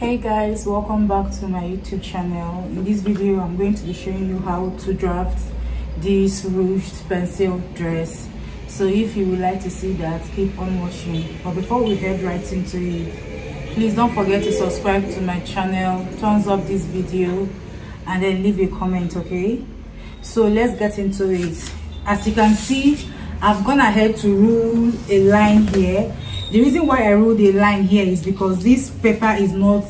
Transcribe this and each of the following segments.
Hey guys, welcome back to my YouTube channel. In this video I'm going to be showing you how to draft this ruched pencil dress. So if you would like to see that, keep on watching. But before we head right into it, please don't forget to subscribe to my channel, thumbs up this video, and then leave a comment. Okay, so let's get into it. As you can see, I've gone ahead to rule a line here. The reason why I ruled a line here is because this paper is not,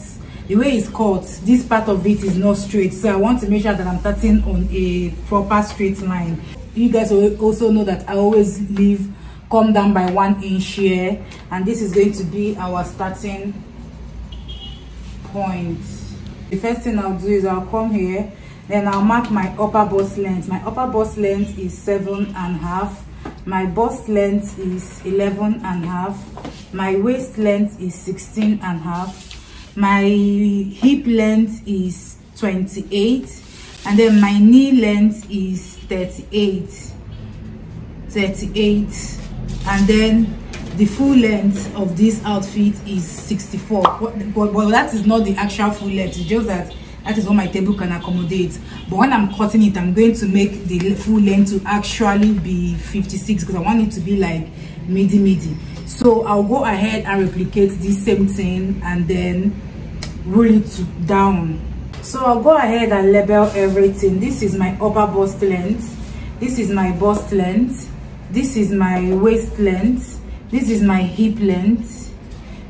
the way it's cut, this part of it is not straight. So I want to make sure that I'm starting on a proper straight line. You guys will also know that I always leave, come down by 1 inch here. And this is going to be our starting point. The first thing I'll do is I'll come here. Then I'll mark my upper bust length. My upper bust length is 7.5. My bust length is 11.5. My waist length is 16.5. My hip length is 28. And then my knee length is 38. And then the full length of this outfit is 64. But that is not the actual full length. It's just that that is what my table can accommodate. But when I'm cutting it, I'm going to make the full length to actually be 56 because I want it to be like midi. So I'll go ahead and replicate this same thing and then roll it down. So I'll go ahead and label everything. This is my upper bust length. This is my bust length. This is my waist length. This is my hip length.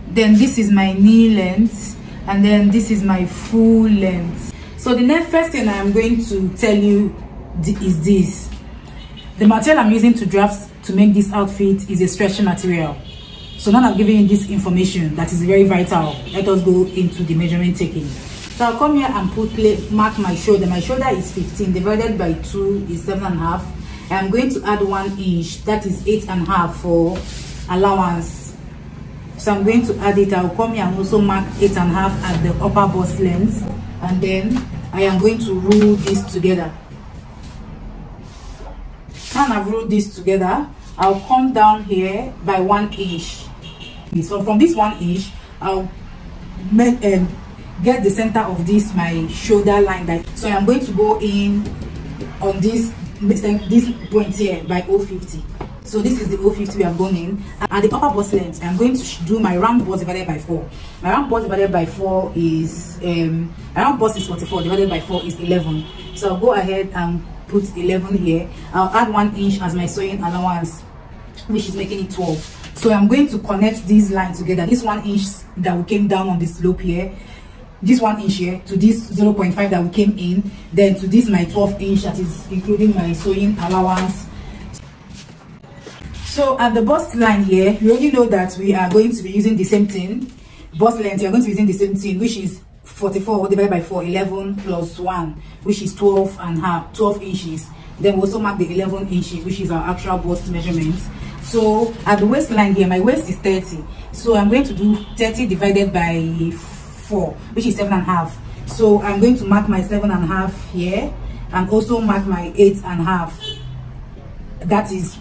Then this is my knee length. And then this is my full length. So the next first thing I'm going to tell you is this. The material I'm using to draft to make this outfit is a stretchy material. So now I'm giving you this information that is very vital. Let us go into the measurement taking. So I'll come here and mark my shoulder. My shoulder is 15 divided by 2 is 7.5. I'm going to add 1 inch, that is 8.5 for allowance. So I'm going to add it. I'll come here and also mark 8.5 at the upper bust length. And then I am going to rule this together. Now I've ruled this together, I'll come down here by 1 inch. So from this 1 inch, I'll get the center of this, my shoulder line. So I'm going to go in on this point here by 0.50. So this is the 0.50 we have gone in. And the upper bust length, I'm going to do my round bust divided by 4. My round bust divided by 4 is, my round bust is 44, divided by 4 is 11. So I'll go ahead and put 11 here. I'll add 1 inch as my sewing allowance, which is making it 12. So I'm going to connect these lines together. This 1 inch that we came down on the slope here, this 1 inch here, to this 0.5 that we came in, then to this my 12 inch that is including my sewing allowance. So at the bust line here, you already know that we are going to be using the same thing. Bust length, you are going to be using the same thing, which is 44 divided by 4, 11 plus 1, which is 12 inches. Then we also mark the 11 inches, which is our actual bust measurement. So at the waistline here, my waist is 30. So I'm going to do 30 divided by 4, which is 7.5. So I'm going to mark my 7.5 here and also mark my 8.5. That is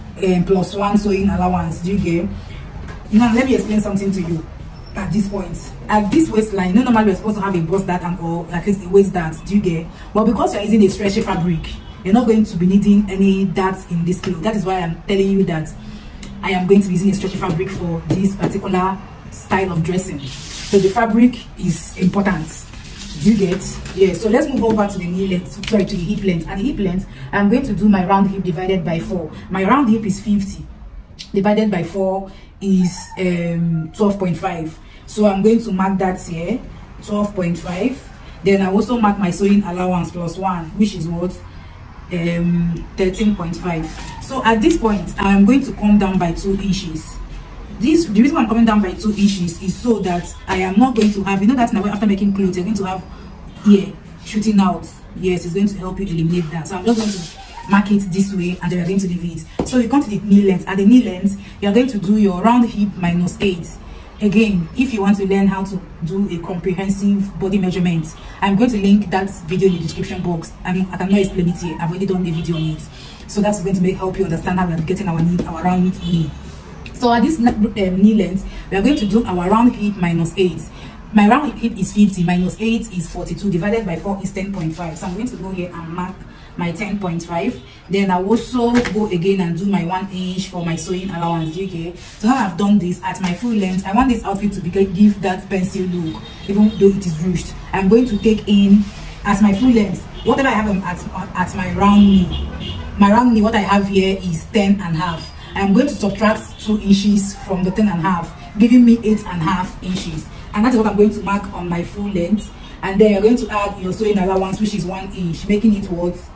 plus 1 sewing allowance. Do you get? Now let me explain something to you. At this point, at this waistline, no, normally we're supposed to have a bust dart and or at least a waist dart. Do you get? Well, because you're using a stretchy fabric, you're not going to be needing any darts in this cloth. That is why I'm telling you that I am going to be using a stretchy fabric for this particular style of dressing. So the fabric is important. Do you get? Yeah. So let's move over to the knee length, sorry, to the hip length. And the hip length, I'm going to do my round hip divided by 4. My round hip is 50 divided by 4 is 12.5. So I'm going to mark that here, 12.5. Then I also mark my sewing allowance plus 1, which is what, 13.5. So at this point, I'm going to come down by 2 inches. The reason why I'm coming down by 2 inches is so that I am not going to have, you know that now after making clothes, you're going to have here shooting out. Yes, it's going to help you eliminate that. So I'm just going to mark it this way and then we're going to leave it. So you come to the knee length. At the knee length, you're going to do your round hip minus 8. Again, if you want to learn how to do a comprehensive body measurement, I'm going to link that video in the description box. I cannot explain it here. I've already done the video on it. So that's going to help you understand how we're getting our round knee. So at this knee length, we are going to do our round hip minus 8. My round head is 50 minus 8 is 42 divided by 4 is 10.5. So I'm going to go here and mark my 10.5. Then I'll also go again and do my 1 inch for my sewing allowance. Okay, so how I've done this at my full length, I want this outfit to give that pencil look, even though it is ruched. I'm going to take in at my full length whatever I have at my round knee. My round knee, what I have here is 10.5. I'm going to subtract 2 inches from the 10.5, giving me 8.5 inches, and that's what I'm going to mark on my full length. And then you're going to add your sewing allowance, which is 1 inch, making it worth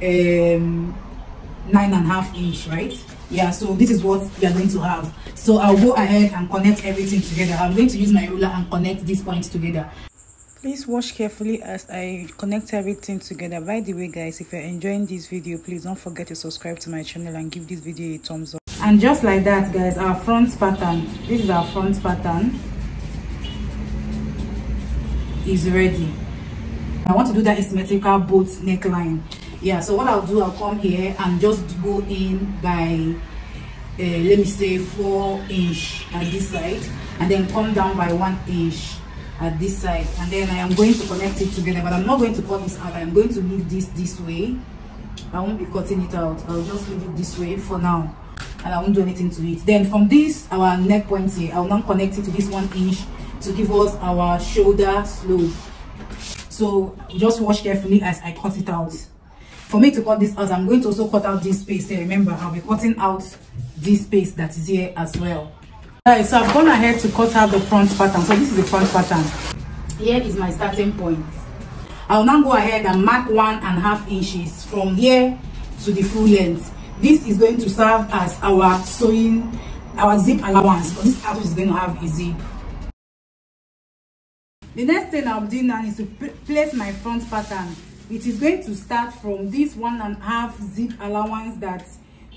9.5 inch, right? Yeah, so this is what you're going to have. So I'll go ahead and connect everything together. I'm going to use my ruler and connect these points together. Please watch carefully as I connect everything together. By the way, guys, if you're enjoying this video, please don't forget to subscribe to my channel and give this video a thumbs up. And just like that, guys, our front pattern, this is our front pattern, is ready. I want to do that asymmetrical boat neckline. Yeah, so what I'll do, I'll come here and just go in by let me say 4 inch at this side, and then come down by 1 inch at this side, and then I am going to connect it together, but I'm not going to cut this out. I'm going to leave this way. I won't be cutting it out. I'll just leave it this way for now, and I won't do anything to it. Then from this, our neck point here, I'll now connect it to this 1 inch to give us our shoulder slope. So just watch carefully as I cut it out. For me to cut this out, I'm going to also cut out this space here. Remember, I'll be cutting out this space that is here as well. Right, so I've gone ahead to cut out the front pattern. So this is the front pattern. Here is my starting point. I'll now go ahead and mark 1.5 inches from here to the full length. This is going to serve as our sewing, our zip allowance. So this outfit is going to have a zip. The next thing I'll do now is to place my front pattern. It is going to start from this 1.5 zip allowance that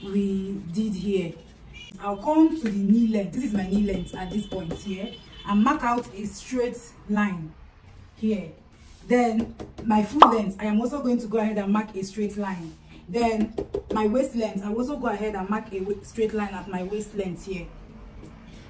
we did here. I'll come to the knee length. This is my knee length at this point here, and mark out a straight line here. Then my full length, I am also going to go ahead and mark a straight line. Then my waist length, I'll also go ahead and mark a straight line at my waist length here.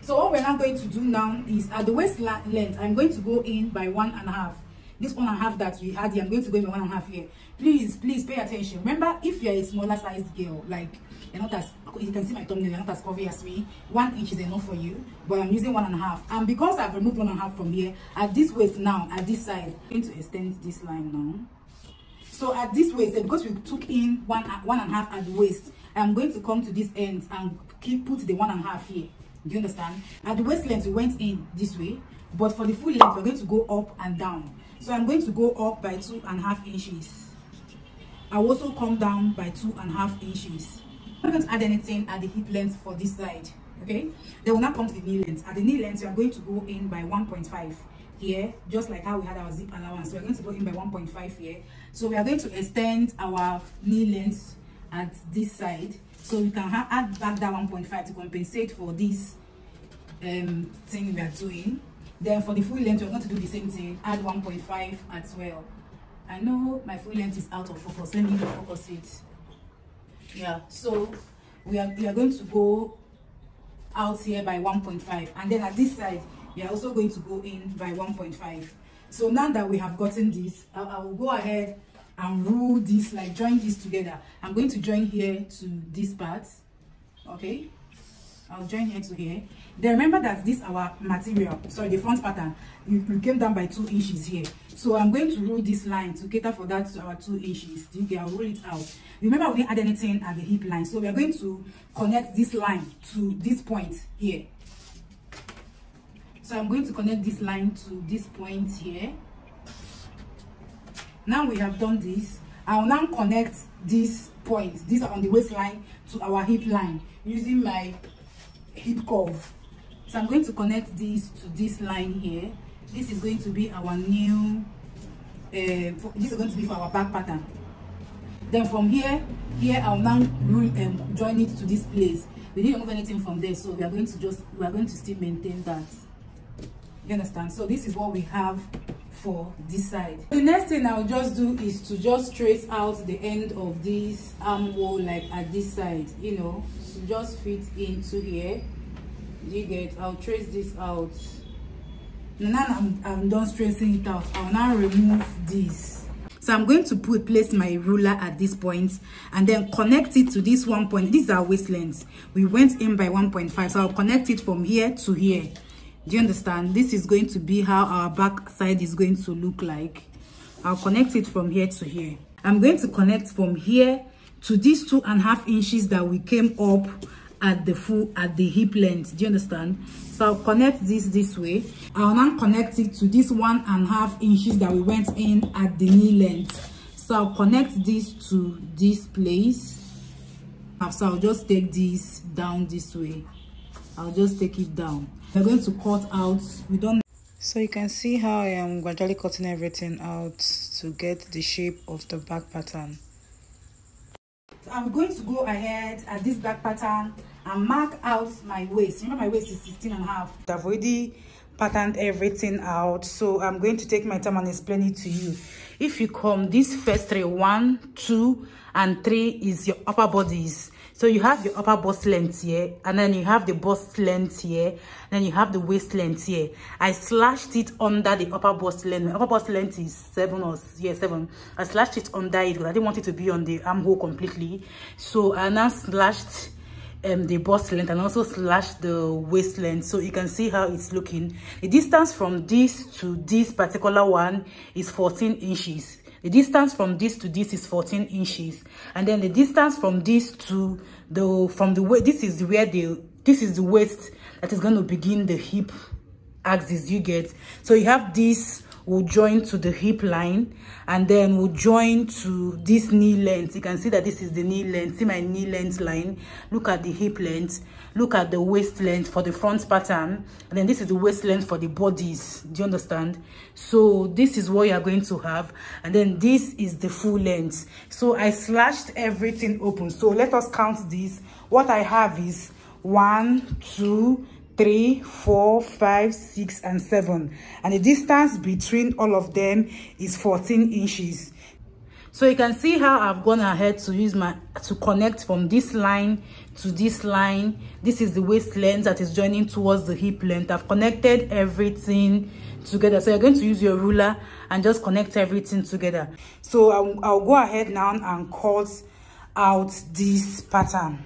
So what we're now going to do now is at the waist length, I'm going to go in by 1.5. This 1.5 that we had here, I'm going to go in by 1.5 here. Please pay attention. Remember, if you're a smaller sized girl, like you're not as, you can see my thumbnail, you're not as curvy as me, 1 inch is enough for you, but I'm using 1.5. And because I've removed 1.5 from here, at this waist now, at this side, I'm going to extend this line now. So at this waist, because we took in 1.5 at the waist, I'm going to come to this end and put the 1.5 here. Do you understand? At the waist length, we went in this way, but for the full length, we're going to go up and down. So I'm going to go up by 2.5 inches. I'll also come down by 2.5 inches. I'm not going to add anything at the hip length for this side, okay? Then we'll now come to the knee length. At the knee length, we are going to go in by 1.5 here, just like how we had our zip allowance. So we're going to go in by 1.5 here. So we are going to extend our knee length at this side. So we can add back that 1.5 to compensate for this thing we are doing. Then for the full length, we're going to do the same thing, add 1.5 as well. I know my full length is out of focus, let me focus it. Yeah, so we are going to go out here by 1.5, and then at this side, we are also going to go in by 1.5. So now that we have gotten this, I will go ahead and rule this, like join this together. I'm going to join here to this part, okay? I'll join here to here. Then remember that this our material, sorry, the front pattern, we came down by 2 inches here. So I'm going to rule this line to cater for that to our 2 inches. Okay, I'll rule it out. Remember, we didn't add anything at the hip line, so we are going to connect this line to this point here. So I'm going to connect this line to this point here. Now we have done this, I will now connect these points, these are on the waistline, to our hip line using my hip curve. So I'm going to connect this to this line here. This is going to be our new this is going to be for our back pattern. Then from here I'll now join it to this place. We didn't move anything from there, so we are going to still maintain that. You understand? So this is what we have for this side. The next thing I'll just do is to just trace out the end of this armhole, like at this side, you know, to just fit into here. You get, I'll trace this out. Now I'm done stressing it out, I'll now remove this. So I'm going to place my ruler at this point and then connect it to this 1 point. These are waist lengths. We went in by 1.5, so I'll connect it from here to here. Do you understand? This is going to be how our back side is going to look like. I'll connect it from here to here. I'm going to connect from here to these 2.5 inches that we came up at the hip length. Do you understand? So I'll connect this way. I'll now connect it to this 1.5 inches that we went in at the knee length. So I'll connect this to this place. So I'll just take this down this way. I'll just take it down. We're going to cut out. We don't. So you can see how I am gradually cutting everything out to get the shape of the back pattern. I'm going to go ahead at this back pattern and mark out my waist. Remember, my waist is 16.5. I've already patterned everything out, so I'm going to take my time and explain it to you. If you come this first three, 1, 2, and 3 is your upper bodies. So you have your upper bust length here, and then you have the bust length here, and then you have the waist length here. I slashed it under the upper bust length. My upper bust length is 7. I slashed it under it because I didn't want it to be on the armhole completely. So I now slashed the bust length and also slashed the waist length, so you can see how it's looking. The distance from this to this particular one is 14 inches. The distance from this to this is 14 inches, and then the distance from this to the waist. This is where this is the waist that is going to begin the hip axis. You get, so you have this will join to the hip line, and then will join to this knee length. You can see that this is the knee length. See my knee length line. Look at the hip length. Look at the waist length for the front pattern, and then this is the waist length for the bodies. Do you understand? So this is what you are going to have, and then this is the full length. So I slashed everything open. So let us count this. What I have is 1, 2, 3, 4, 5, 6, and 7, and the distance between all of them is 14 inches. So you can see how I've gone ahead to use my connect from this line to this line. This is the waist length that is joining towards the hip length. I've connected everything together, so you're going to use your ruler and just connect everything together. So I'll go ahead now and cut out this pattern.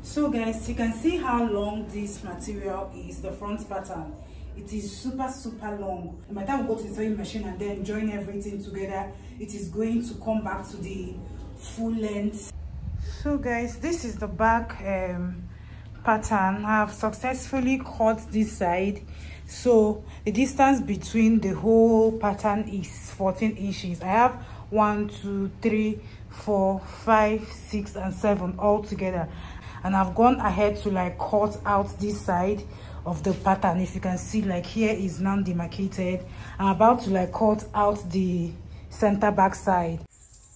So guys, you can see how long this material is, the front pattern. It is super long. And by the time we go to the sewing machine and then join everything together, it is going to come back to the full length. So guys, this is the back pattern. I have successfully cut this side. So the distance between the whole pattern is 14 inches. I have 1, 2, 3, 4, 5, 6, and 7 all together. And I've gone ahead to like cut out this side of the pattern. If you can see, like here is non-demarcated. I'm about to like cut out the center back side.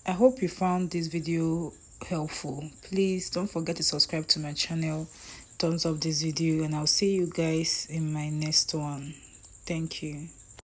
I hope you found this video helpful. Please don't forget to subscribe to my channel, thumbs up this video, and I'll see you guys in my next one. Thank you.